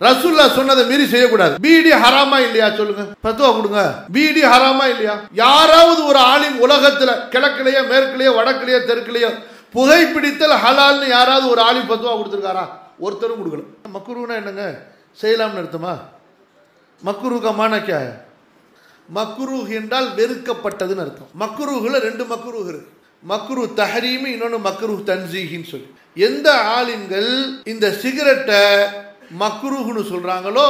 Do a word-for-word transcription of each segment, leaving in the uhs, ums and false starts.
Rasulullah Sunnah Miri Sayakura. B D Harama Ilya Chulga. Patua Gudga. B D Harama Ilya. Yara Uralim Ulagatla Kalakleya Merklea Vadakleya Terklea Puhai Piditala Halal Yara Urali Patua Udgara. Water Gudga. Makuruna and Naga Salam Nartama Makuru Kamanakaya Makuru Hindal Virka Patadanartha Makuru Hula and Makuru Makuru Taharimi no Makuru Tanzi Hinsul. Yenda Alingal in the cigarette. மக்ரூஹ்னு சொல்றாங்களோ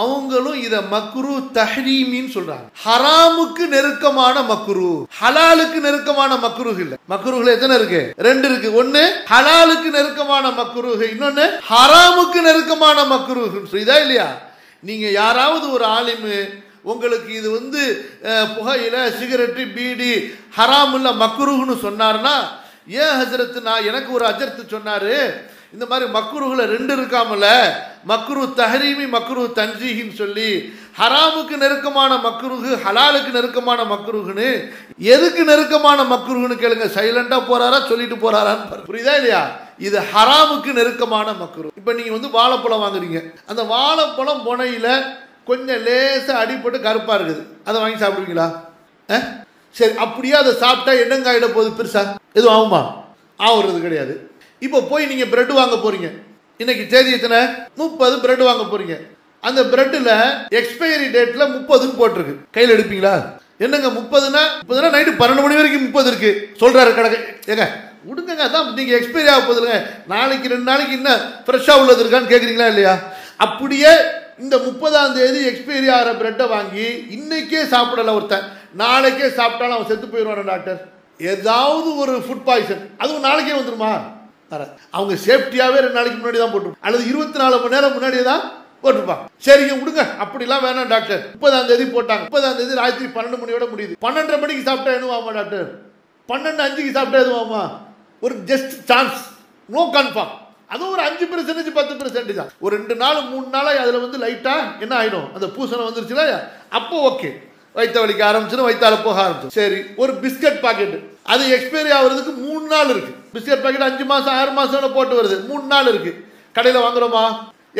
அவங்களும் இத மக்ரூ தஹ்ரீமின்னு சொல்றாங்க ஹராமுக்கு நெருக்கமான மக்ரூ ஹலாலுக்கு நெருக்கமான மக்ரூ இல்ல மக்ரூஹ்ல எத்தனை இருக்கு ரெண்டு இருக்கு ஒன்னு ஹலாலுக்கு நெருக்கமான மக்ரூ இன்னொன்னு ஹராமுக்கு நெருக்கமான மக்ரூ இதா இல்லையா நீங்க யாராவது ஒரு ஆலிம் உங்களுக்கு இது வந்து புகையில சிகரெட் பீடி ஹராம் இல்ல மக்ரூஹ்னு சொன்னாருனா ஏன் ஹஜ்ரத் நான் எனக்கு ஒரு அஜர்த் சொன்னாரு இந்த மாதிரி மக்ரூஹ்ல ரெண்டு இருக்காமல மக்ரூ தஹ்ரீமி மக்ரூ தன்ஜீஹின்னு சொல்லி ஹராமுக்கு நெருக்கமான மக்ரூஹ் ஹலாலுக்கு நெருக்கமான மக்ரூஹ்னு எதுக்கு நெருக்கமான மக்ரூஹ்னு கேளுங்க சைலண்டா போறாரா சொல்லிட்டு போறாரான்னு பாருங்க புரியுதா இல்லையா இது ஹராமுக்கு நெருக்கமான மக்ரூஹ் இப்போ நீங்க வந்து வாழைப்பழம் வாங்குறீங்க அந்த வாழைப்பழம் முனையில கொஞ்சம் லேசா அடிபட்டு கருப்பா இருக்குது அதை வாங்கி சாப்பிடுவீங்களா சரி அப்படியே அதை சாப்பிட்டா என்னங்க ஆயிட போகுது பெருசா எதுவும் ஆகுமா ஆகுறது கிடையாது இப்போ போய் நீங்க பிரெட் வாங்க போறீங்க இன்னைக்கு தேதி எத்தனை முப்பது பிரெட் வாங்க போறீங்க அந்த பிரெட்ல எக்ஸ்பயரி டேட்ல முப்பது போட்டுருக்கு கையில் எடுப்பீங்களா என்னங்க முப்பதுனா முப்பதுனா நைட் பன்னெண்டு மணி வரைக்கும் முப்பது இருக்கு சொல்றாரு கடை ஏங்க விடுங்கங்க அதான் நீங்க எக்ஸ்பயரி ஆக போதில்லைங்க நாளைக்கு ரெண்டு நாளைக்கு இன்னும் ஃப்ரெஷ்ஷாக உள்ளது இருக்கான்னு கேட்குறீங்களா இல்லையா அப்படியே இந்த முப்பதாம் தேதி எக்ஸ்பயரி ஆகிற பிரெட்டை வாங்கி இன்னைக்கே சாப்பிடல ஒருத்தன் நாளைக்கே சாப்பிட்டாலும் அவன் செத்து போயிடுவான் டாக்டர் ஏதாவது ஒரு ஃபுட் பாய்சன் அதுவும் நாளைக்கே வந்துருமா அவங்க சேஃப்டியாவே ரெண்டு நாளைக்கு முன்னாடி தான் போட்டு அல்லது இருபத்தி நாலு மணி நேரம் முன்னாடியே தான் போட்டுப்பாங்க சரிங்க விடுங்க அப்படிலாம் வேணாம் டாக்டர் முப்பதாம் தேதி போட்டாங்க முப்பதாம் தேதி ராத்திரி பன்னெண்டு மணியோட முடியுது பன்னெண்டரை மணிக்கு சாப்பிட்டா என்னவாமா டாக்டர் பன்னெண்டு அஞ்சுக்கு சாப்பிட்டா எதுவாமா ஒரு ஜஸ்ட் சான்ஸ் நோ கன்ஃபார்ம் அதுவும் ஒரு அஞ்சு பெர்சன்டேஜ் பத்து பெர்சன்டேஜ் தான் ஒரு ரெண்டு நாள் மூணு நாளாக அதில் வந்து லைட்டாக என்ன ஆகிடும் அந்த பூசணை வந்துருச்சுல அப்போ ஓகே வைத்த வலிக்க ஆரம்பிச்சிடும் வைத்தால போக ஆரம்பிச்சிடும் சரி ஒரு பிஸ்கட் பாக்கெட்டு அது எக்ஸ்பைரி ஆகுறதுக்கு மூணு நாள் இருக்கு பிஸ்கட் பாக்கெட் அஞ்சு மாசம் ஆறு மாசம் போட்டு வருது மூணு நாள் இருக்கு கடையில் வாங்குறோமா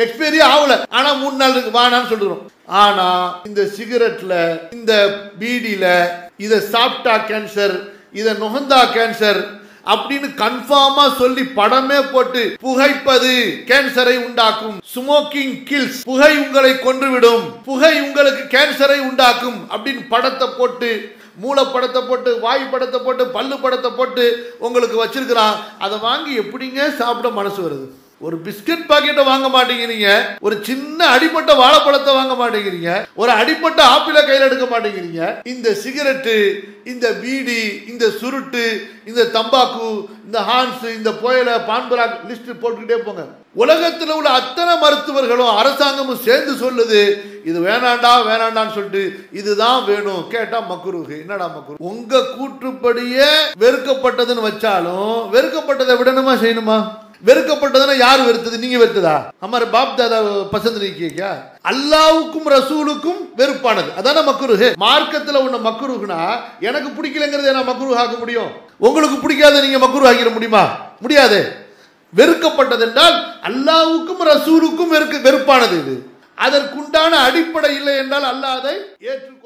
எக்ஸ்பைரி ஆகல ஆனா மூணு நாள் இருக்கு வானான்னு சொல்றோம் ஆனா இந்த சிகரெட்ல இந்த பீடியில இதை சாப்பிட்டா கேன்சர் இதை நுகர்ந்தா கேன்சர் அப்படின்னு கன்ஃபார்மா சொல்லி படமே போட்டு புகைப்பது கேன்சரை உண்டாக்கும் ஸ்மோக்கிங் கில்ஸ் புகை உங்களை கொன்றுவிடும் புகை உங்களுக்கு கேன்சரை உண்டாக்கும் அப்படின்னு படத்தை போட்டு மூளை படத்தை போட்டு வாய் படத்தை போட்டு பல்லு படத்தை போட்டு உங்களுக்கு வச்சிருக்கிறான் அதை வாங்கி எப்படிங்க சாப்பிட மனசு வருது ஒரு பிஸ்கட் பாக்கெட்டை வாங்க மாட்டேங்கிறீங்க ஒரு சின்ன அடிப்பட்ட வாழைப்பழத்தை வாங்க மாட்டேங்கிறீங்க ஒரு அடிப்பட்ட ஆப்பிளை கையில் எடுக்க மாட்டேங்கிறீங்க இந்த சிகரெட்டு இந்த பீடி இந்த சுருட்டு இந்த தம்பாக்கு இந்த ஹான்ஸ் இந்த புயலை பான்பராக் லிஸ்ட் போட்டுக்கிட்டே போங்க உலகத்தில் உள்ள அத்தனை மருத்துவர்களும் அரசாங்கமும் சேர்ந்து சொல்லுது இது வேணாண்டா வேணாண்டான்னு சொல்லிட்டு இதுதான் வேணும் கேட்டா மக்ரூஹ் என்னடா மக்ரூஹ் உங்க கூற்றுப்படியே வெறுக்கப்பட்டதுன்னு வச்சாலும் வெறுக்கப்பட்டதை விடணுமா செய்யணுமா வெறுக்கப்பட்டதுன்னா யார் வெறுத்தது நீங்க வெறுத்ததா அமர் பாப் தாதா பசந்து நீக்கியா அல்லாவுக்கும் ரசூலுக்கும் வெறுப்பானது அதான மக்ரூஹ் மார்க்கத்துல உள்ள மக்ரூஹ்னா எனக்கு பிடிக்கலங்கிறத நான் மக்ரூஹ் ஆக்க முடியும் உங்களுக்கு பிடிக்காத நீங்க மக்ரூஹ் ஆக்கிட முடியுமா முடியாது வெறுக்கப்பட்டது என்றால் அல்லாவுக்கும் ரசூலுக்கும் வெறுப்பானது இது அதற்குண்டான அடிப்படை இல்லை என்றால் அல்லாஹ் அதை ஏற்று